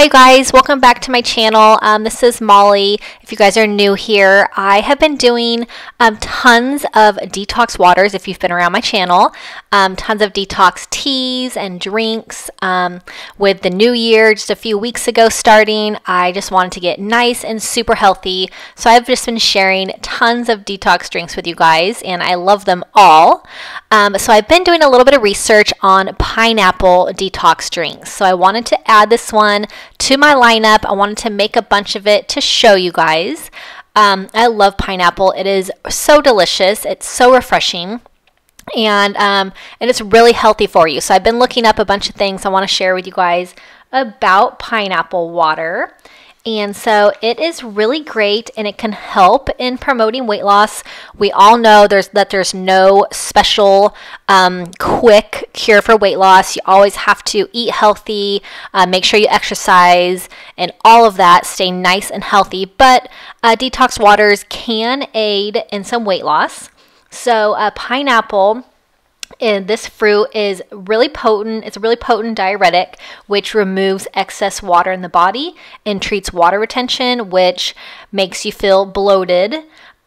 Hi guys, welcome back to my channel. This is Molly. If you guys are new here, I have been doing tons of detox waters. If you've been around my channel, tons of detox teas and drinks. With the new year just a few weeks ago starting, I just wanted to get nice and super healthy, so I've just been sharing tons of detox drinks with you guys and I love them all. So I've been doing a little bit of research on pineapple detox drinks, so I wanted to add this one to my lineup. I wanted to make a bunch of it to show you guys. I love pineapple. It is so delicious. It's so refreshing. And it's really healthy for you. So I've been looking up a bunch of things I want to share with you guys about pineapple water. And so it is really great, and it can help in promoting weight loss. We all know there's no special quick cure for weight loss. You always have to eat healthy, make sure you exercise, and all of that, stay nice and healthy. But detox waters can aid in some weight loss. So pineapple, and this fruit is really potent. It's a really potent diuretic, which removes excess water in the body and treats water retention, which makes you feel bloated.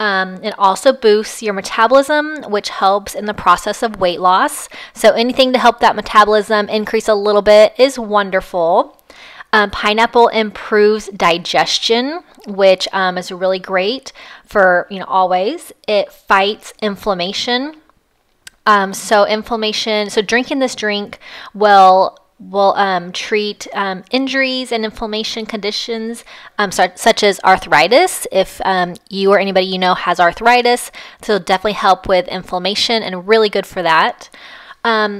It also boosts your metabolism, which helps in the process of weight loss. So anything to help that metabolism increase a little bit is wonderful. Pineapple improves digestion, which is really great for, always. It fights inflammation. So drinking this drink will treat injuries and inflammation conditions such as arthritis. If you or anybody you know has arthritis, so it'll definitely help with inflammation and really good for that.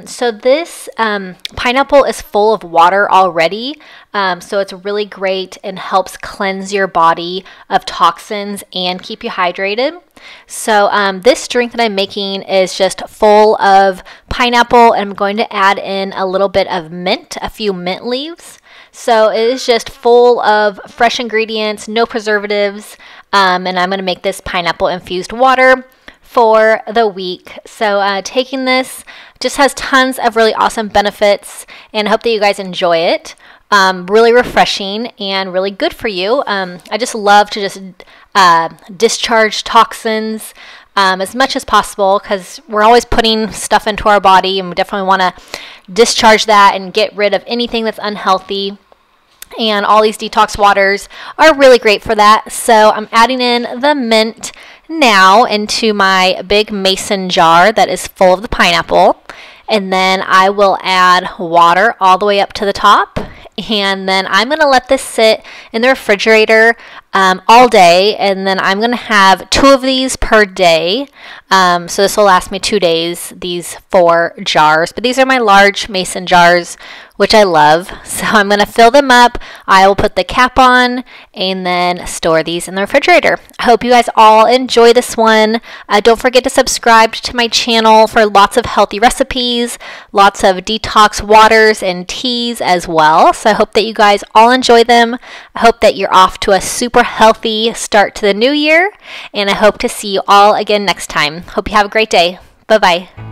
So this pineapple is full of water already, so it's really great and helps cleanse your body of toxins and keep you hydrated. So this drink that I'm making is just full of pineapple, and I'm going to add in a little bit of mint, a few mint leaves. So it is just full of fresh ingredients, no preservatives, and I'm going to make this pineapple infused water for the week. So taking this just has tons of really awesome benefits, and I hope that you guys enjoy it. Really refreshing and really good for you. I just love to just discharge toxins as much as possible, because we're always putting stuff into our body, and we definitely want to discharge that and get rid of anything that's unhealthy. And all these detox waters are really great for that. So I'm adding in the mint now into my big mason jar that is full of the pineapple. And then I will add water all the way up to the top. And then I'm going to let this sit in the refrigerator all day. And then I'm going to have 2 of these per day. So this will last me 2 days, these 4 jars. But these are my large mason jars, which I love. So I'm going to fill them up. I will put the cap on and then store these in the refrigerator. I hope you guys all enjoy this one. Don't forget to subscribe to my channel for lots of healthy recipes, lots of detox waters and teas as well. So I hope that you guys all enjoy them. I hope that you're off to a super healthy start to the new year, and I hope to see you all again next time. Hope you have a great day. Bye-bye.